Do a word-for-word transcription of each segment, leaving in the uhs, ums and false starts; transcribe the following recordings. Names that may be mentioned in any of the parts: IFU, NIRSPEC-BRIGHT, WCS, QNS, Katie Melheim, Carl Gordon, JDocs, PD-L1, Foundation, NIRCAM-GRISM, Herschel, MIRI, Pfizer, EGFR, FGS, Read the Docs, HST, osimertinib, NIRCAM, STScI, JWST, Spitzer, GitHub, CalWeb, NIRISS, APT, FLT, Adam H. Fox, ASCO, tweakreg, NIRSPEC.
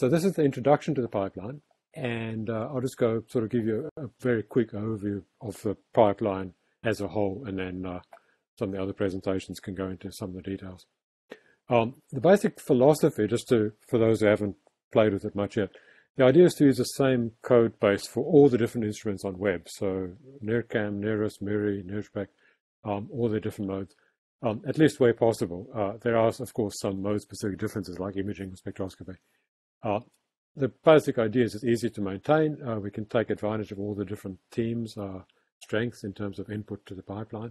So this is the introduction to the pipeline, and uh, I'll just go sort of give you a very quick overview of the pipeline as a whole, and then uh, some of the other presentations can go into some of the details. Um, the basic philosophy, just to for those who haven't played with it much yet, the idea is to use the same code base for all the different instruments on web. So NIRCAM, NIRISS, MIRI, NIRSPEC, um, all the different modes, um, at least where possible. Uh, there are, of course, some mode-specific differences like imaging or spectroscopy. Uh, the basic idea is it's easy to maintain. Uh, we can take advantage of all the different teams' uh, strengths in terms of input to the pipeline.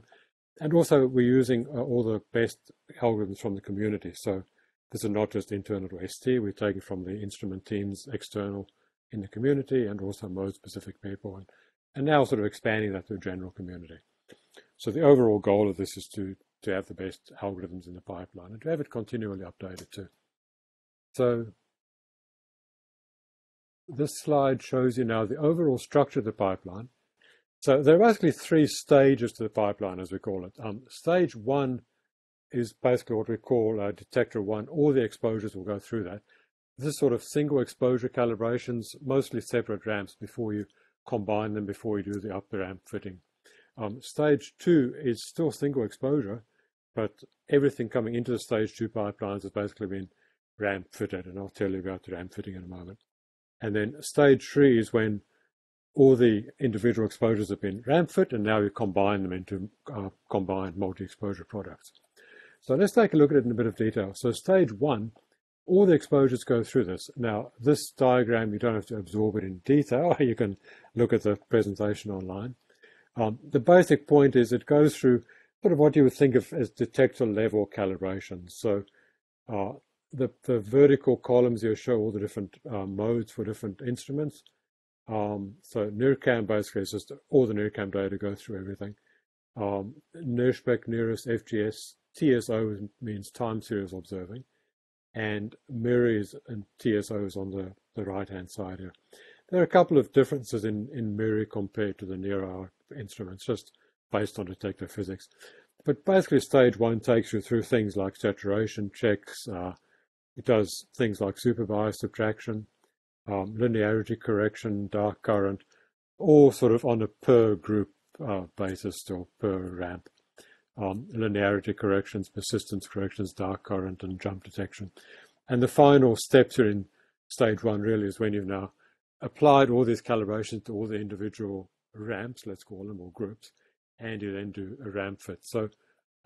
And also we're using uh, all the best algorithms from the community. So this is not just internal to S T, we take it from the instrument teams external in the community and also mode-specific people. And, and now sort of expanding that to the general community. So the overall goal of this is to, to have the best algorithms in the pipeline and to have it continually updated too. So this slide shows you now the overall structure of the pipeline. So there are basically three stages to the pipeline, as we call it. Um, stage one is basically what we call uh, detector one. All the exposures will go through that. This is sort of single exposure calibrations, mostly separate ramps before you combine them, before you do the up the ramp fitting. Um, stage two is still single exposure, but everything coming into the stage two pipelines has basically been ramp fitted, and I'll tell you about the ramp fitting in a moment. And then stage three is when all the individual exposures have been ramp fit, and now you combine them into uh, combined multi-exposure products. So let's take a look at it in a bit of detail. So stage one, all the exposures go through this. Now this diagram, you don't have to absorb it in detail. You can look at the presentation online. Um, the basic point is it goes through sort of what you would think of as detector level calibration. So uh, the, the vertical columns here show all the different uh, modes for different instruments. Um, so NIRCAM basically is just all the NIRCAM data go through everything. Um, NIRSPEC, NIRIS, F G S, T S O means time series observing, and MIRI is, and T S O is on the, the right-hand side here. There are a couple of differences in, in MIRI compared to the NIRI instruments, just based on detector physics. But basically stage one takes you through things like saturation checks. Uh, it does things like supervised subtraction, Um, linearity correction, dark current, all sort of on a per group uh, basis or per ramp. Um, linearity corrections, persistence corrections, dark current, and jump detection. And the final steps here in stage one really is when you've now applied all these calibrations to all the individual ramps, let's call them, or groups, and you then do a ramp fit. So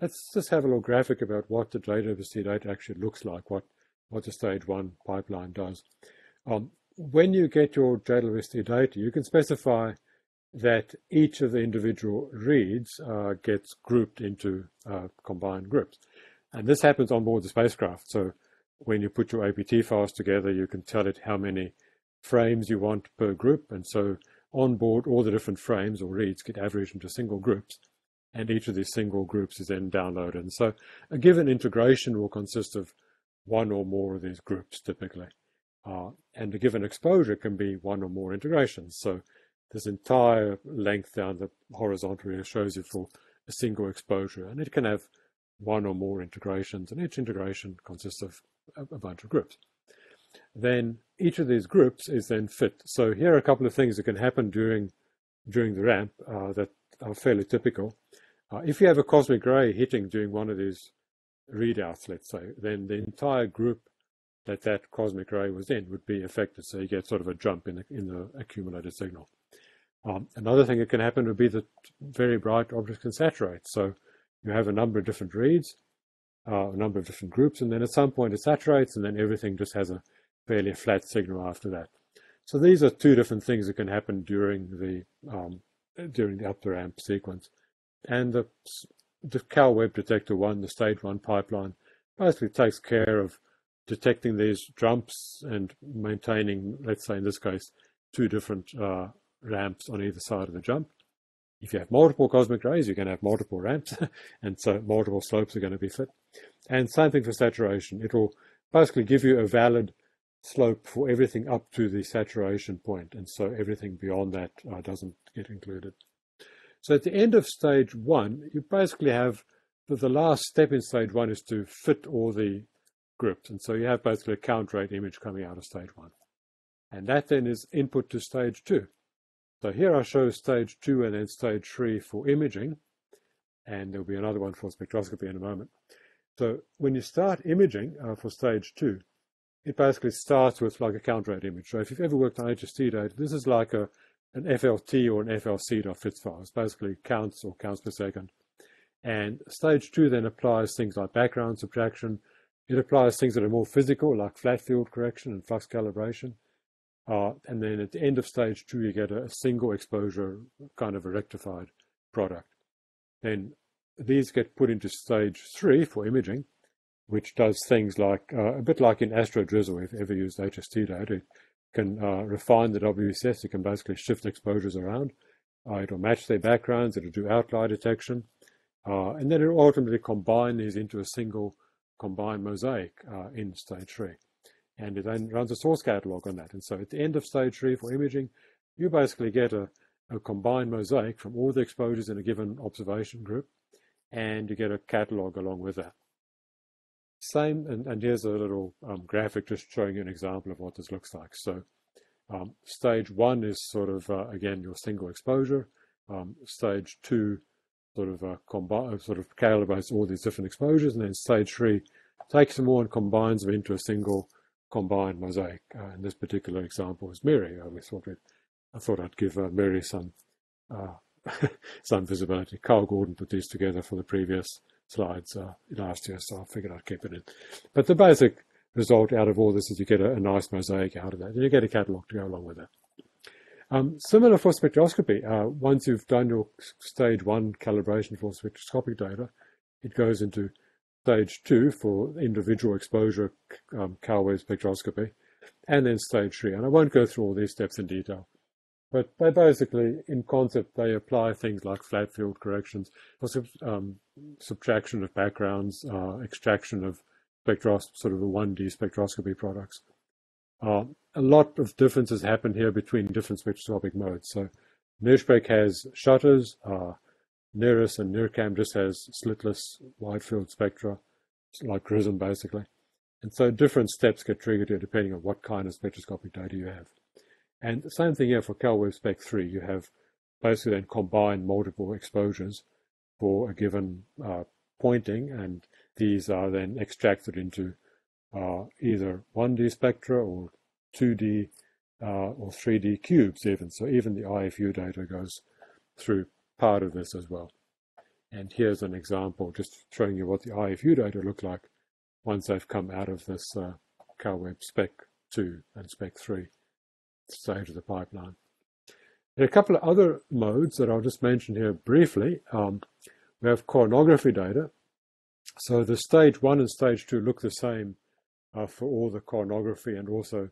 let's just have a little graphic about what the J W S T data actually looks like, what, what the stage one pipeline does. Um, When you get your J W S T data, you can specify that each of the individual reads uh, gets grouped into uh, combined groups. And this happens on board the spacecraft. So when you put your A P T files together, you can tell it how many frames you want per group. And so on board, all the different frames or reads get averaged into single groups. And each of these single groups is then downloaded. And so a given integration will consist of one or more of these groups typically. Uh, and a given exposure can be one or more integrations. So this entire length down the horizontal here shows you for a single exposure, and it can have one or more integrations, and each integration consists of a, a bunch of groups. Then each of these groups is then fit. So here are a couple of things that can happen during, during the ramp uh, that are fairly typical. Uh, if you have a cosmic ray hitting during one of these readouts, let's say, then the entire group that that cosmic ray was in would be affected, so you get sort of a jump in the, in the accumulated signal. Um, another thing that can happen would be that very bright objects can saturate. So you have a number of different reads, uh, a number of different groups, and then at some point it saturates, and then everything just has a fairly flat signal after that. So these are two different things that can happen during the um, during the up the ramp sequence. And the, the CalWeb Detector one, the stage one pipeline, basically takes care of detecting these jumps and maintaining, let's say in this case, two different uh, ramps on either side of the jump. If you have multiple cosmic rays, you're going to have multiple ramps, and so multiple slopes are going to be fit. And same thing for saturation. It will basically give you a valid slope for everything up to the saturation point, and so everything beyond that uh, doesn't get included. So at the end of stage one, you basically have the, the last step in stage one is to fit all the groups. And so you have basically a count rate image coming out of stage one. And that then is input to stage two. So here I show stage two and then stage three for imaging. And there'll be another one for spectroscopy in a moment. So when you start imaging uh, for stage two, it basically starts with like a count rate image. So if you've ever worked on H S T data, this is like a, an F L T or an F L C.fits file. It's basically counts or counts per second. And stage two then applies things like background subtraction. It applies things that are more physical, like flat field correction and flux calibration. Uh, and then at the end of stage two, you get a, a single exposure, kind of a rectified product. Then these get put into stage three for imaging, which does things like, uh, a bit like in Astro Drizzle, if you ever used H S T data, it can uh, refine the W C S, it can basically shift exposures around, uh, it'll match their backgrounds, it'll do outlier detection, uh, and then it'll ultimately combine these into a single combined mosaic uh, in stage three. And it then runs a source catalog on that. And so at the end of stage three for imaging, you basically get a, a combined mosaic from all the exposures in a given observation group, and you get a catalog along with that. Same, and, and here's a little um, graphic just showing you an example of what this looks like. So um, stage one is sort of, uh, again, your single exposure. Um, stage two sort of uh, combine, sort of calibrates all these different exposures, and then stage three takes them all and combines them into a single combined mosaic. Uh, and this particular example is MIRI. I thought we'd, I thought I'd give uh, MIRI some uh, some visibility. Carl Gordon put these together for the previous slides uh, last year, so I figured I'd keep it in. But the basic result out of all this is you get a, a nice mosaic out of that, and you get a catalog to go along with it. Um, similar for spectroscopy. Uh, once you've done your stage one calibration for spectroscopic data, it goes into stage two for individual exposure um, CalWeb spectroscopy, and then stage three. And I won't go through all these steps in detail, but they basically, in concept, they apply things like flat field corrections, or sub, um, subtraction of backgrounds, uh, extraction of spectros sort of the one D spectroscopy products. Uh, a lot of differences happen here between different spectroscopic modes. So NIRSPEC has shutters, uh, NIRISS and NIRCAM just has slitless wide field spectra, like GRISM basically. And so different steps get triggered here depending on what kind of spectroscopic data you have. And the same thing here for CalWeb Spec three. You have basically then combined multiple exposures for a given uh, pointing, and these are then extracted into uh, either one D spectra or two D uh, or three D cubes even. So even the I F U data goes through part of this as well. And here's an example just showing you what the I F U data look like once they've come out of this uh, CalWeb Spec two and Spec three. Stage of the pipeline. There are a couple of other modes that I'll just mention here briefly. Um, we have coronography data. So the stage one and stage two look the same uh, for all the coronography, and also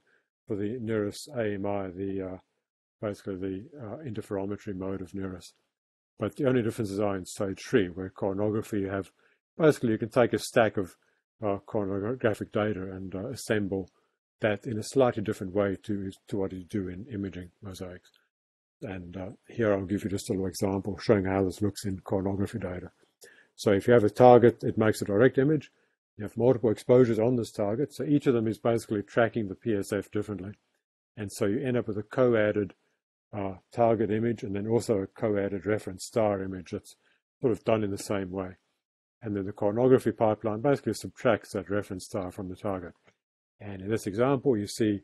for the NIRIS A M I, the uh, basically the uh, interferometry mode of NIRIS. But the only differences are in stage three, where coronography you have basically you can take a stack of uh, coronographic data and uh, assemble that in a slightly different way to, to what you do in imaging mosaics. And uh, here I'll give you just a little example showing how this looks in coronography data. So if you have a target, it makes a direct image. You have multiple exposures on this target, so each of them is basically tracking the P S F differently. And so you end up with a co-added uh, target image, and then also a co-added reference star image that's sort of done in the same way. And then the coronography pipeline basically subtracts that reference star from the target. And in this example, you see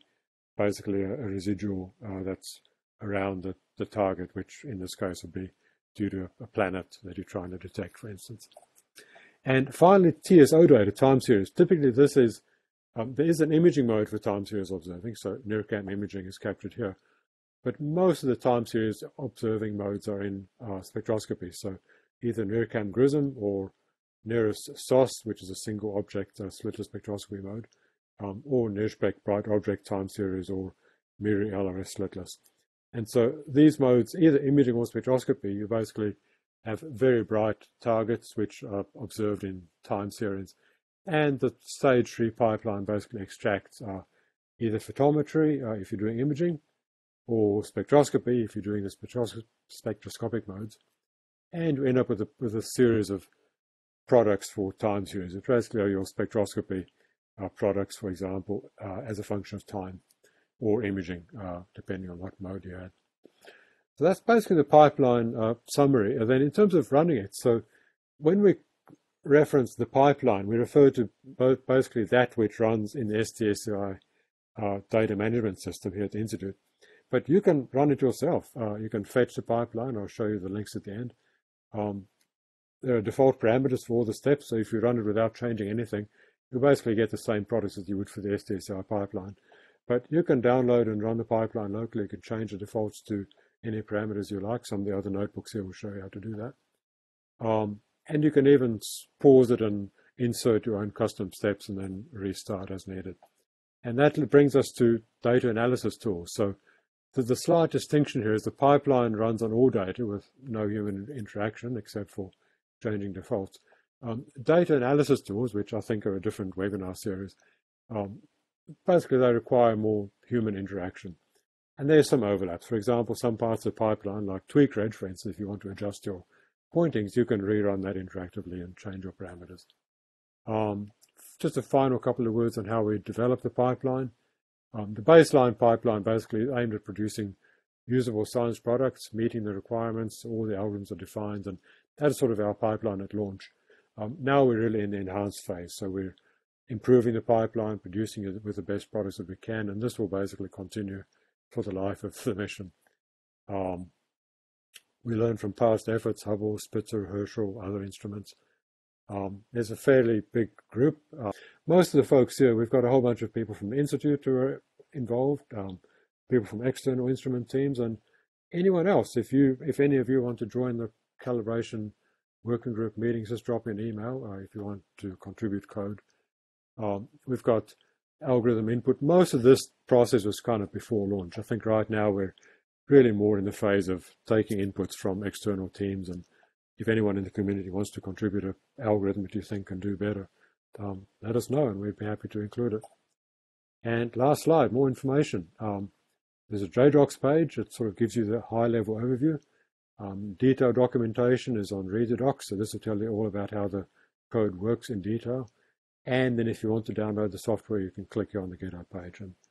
basically a, a residual uh, that's around the, the target, which in this case would be due to a planet that you're trying to detect, for instance. And finally, T S O data, time series. Typically, this is, um, there is an imaging mode for time series observing, so NIRCAM imaging is captured here. But most of the time series observing modes are in uh, spectroscopy, so either NIRCAM-GRISM or NIRIS-S O S, which is a single object uh, slitless spectroscopy mode. Um, or NIRSPEC-BRIGHT object time series, or MIRI L R S slitless. And so these modes, either imaging or spectroscopy, you basically have very bright targets which are observed in time series. And the stage three pipeline basically extracts uh, either photometry, uh, if you're doing imaging, or spectroscopy, if you're doing the spectros spectroscopic modes. And you end up with a, with a series of products for time series, which basically are your spectroscopy uh, products, for example, uh, as a function of time or imaging, uh, depending on what mode you had. So that's basically the pipeline uh, summary. And then in terms of running it, so when we reference the pipeline, we refer to both basically that which runs in the STScI uh, data management system here at the Institute. But you can run it yourself. Uh, you can fetch the pipeline. I'll show you the links at the end. Um, there are default parameters for all the steps. So if you run it without changing anything, you basically get the same products as you would for the STScI pipeline. But you can download and run the pipeline locally. You can change the defaults to any parameters you like. Some of the other notebooks here will show you how to do that. Um, and you can even pause it and insert your own custom steps and then restart as needed. And that brings us to data analysis tools. So the, the slight distinction here is the pipeline runs on all data with no human interaction except for changing defaults. Um, data analysis tools, which I think are a different webinar series, um, basically they require more human interaction. And there's some overlaps. For example, some parts of the pipeline, like tweakreg, for instance, if you want to adjust your pointings, you can rerun that interactively and change your parameters. Um, just a final couple of words on how we develop the pipeline. Um, the baseline pipeline basically is aimed at producing usable science products, meeting the requirements, all the algorithms are defined, and that's sort of our pipeline at launch. Um, now we're really in the enhanced phase, so we're improving the pipeline, producing it with the best products that we can, and this will basically continue for the life of the mission. Um, we learn from past efforts, Hubble, Spitzer, Herschel, other instruments. Um, there's a fairly big group. Uh, most of the folks here, we've got a whole bunch of people from the Institute who are involved, um, people from external instrument teams, and anyone else. If you, if any of you want to join the calibration working group meetings, just drop me an email uh, if you want to contribute code. Um, we've got algorithm input. Most of this process was kind of before launch. I think right now we're really more in the phase of taking inputs from external teams, and if anyone in the community wants to contribute an algorithm that you think can do better, um, let us know and we'd be happy to include it. And last slide, more information. Um, there's a JDocs page that sort of gives you the high level overview. Um, detailed documentation is on Read the Docs, so this will tell you all about how the code works in detail. And then if you want to download the software, you can click here on the GitHub page and